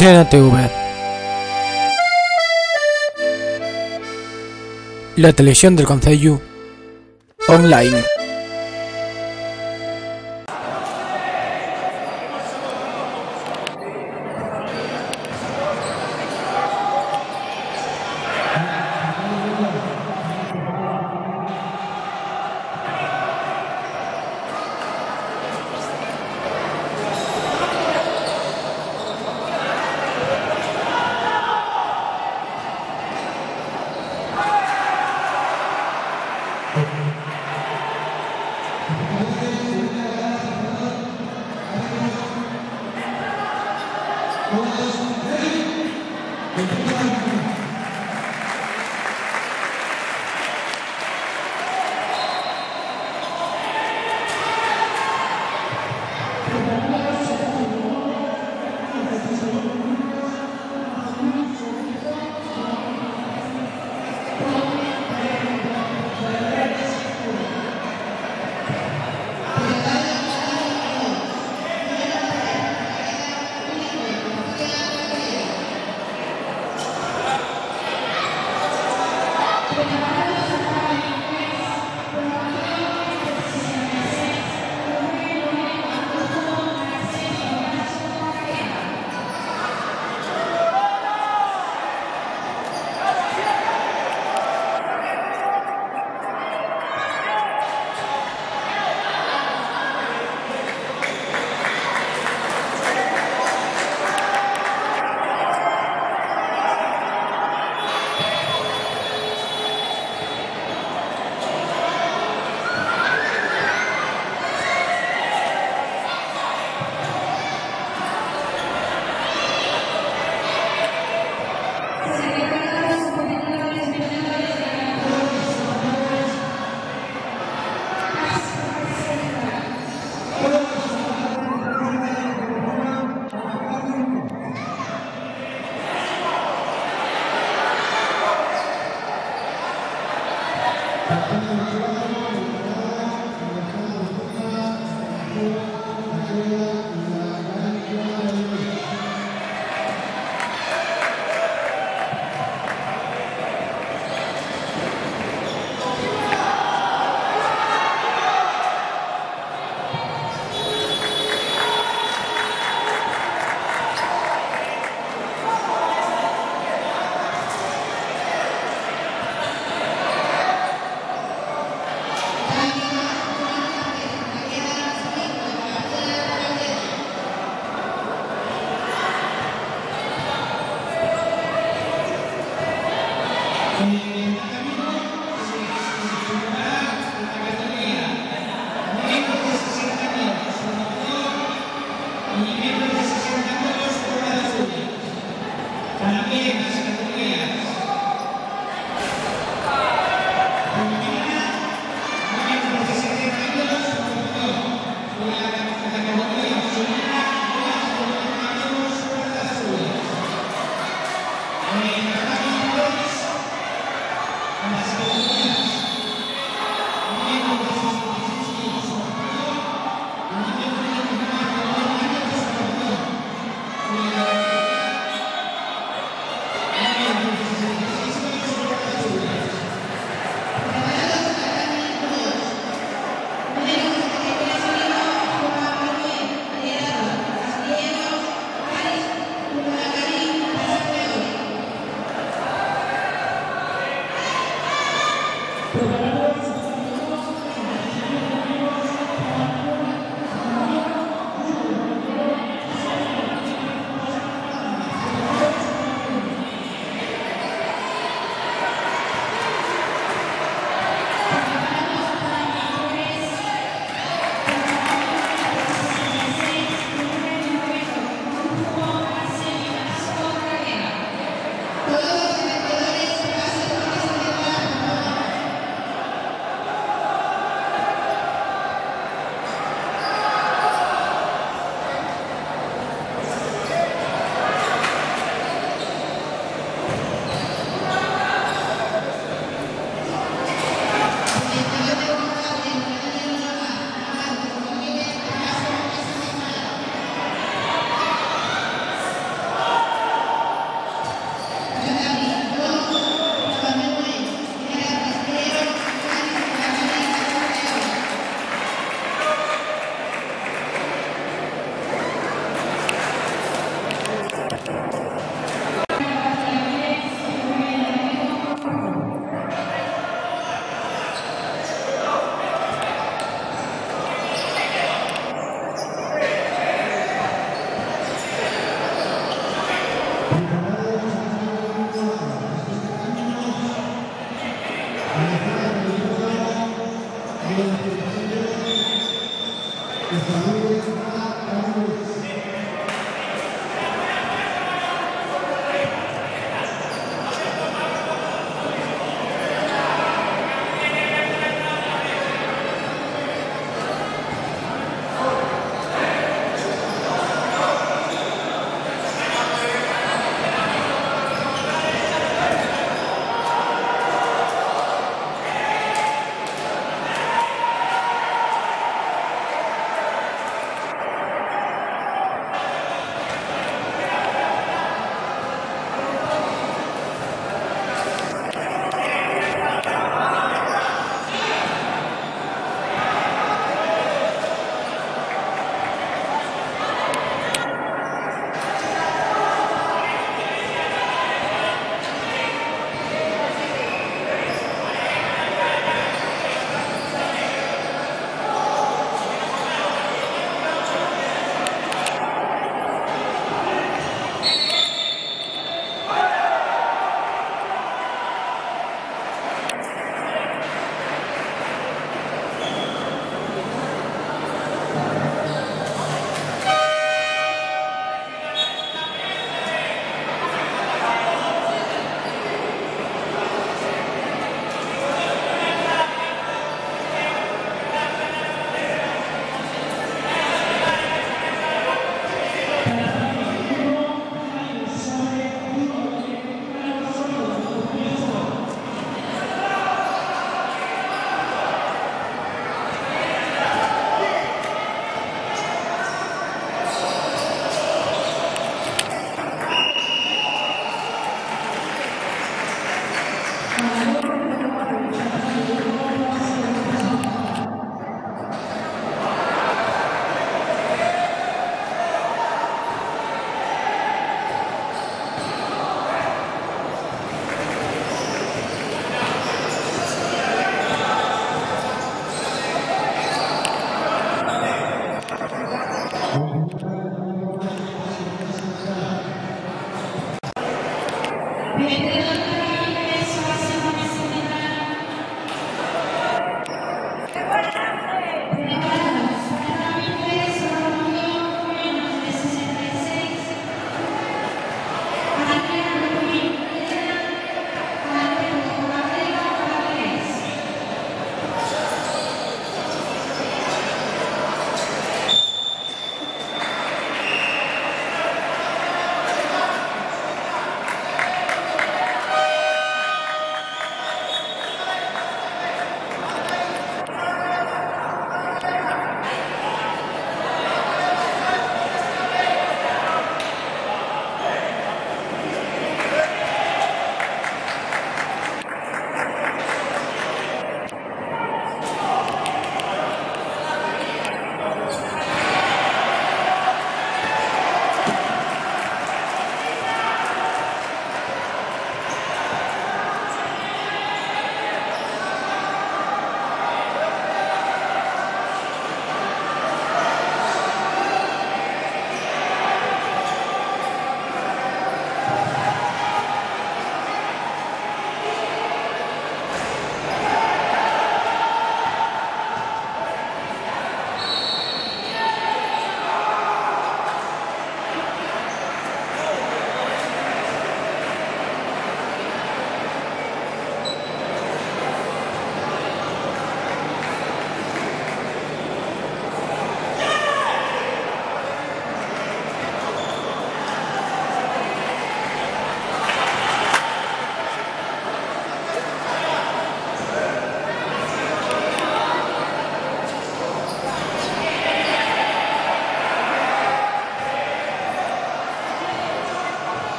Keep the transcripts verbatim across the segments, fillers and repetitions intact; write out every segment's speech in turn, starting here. C N T V. La televisión del Concello online. Gracias.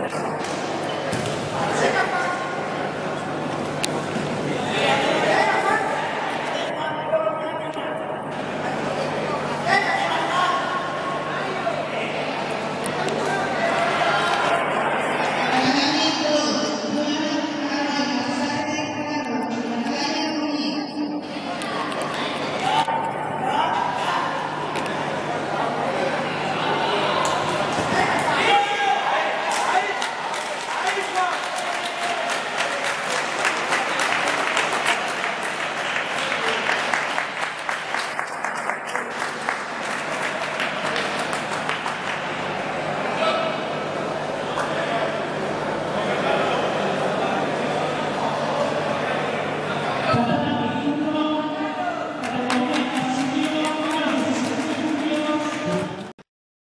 Gracias.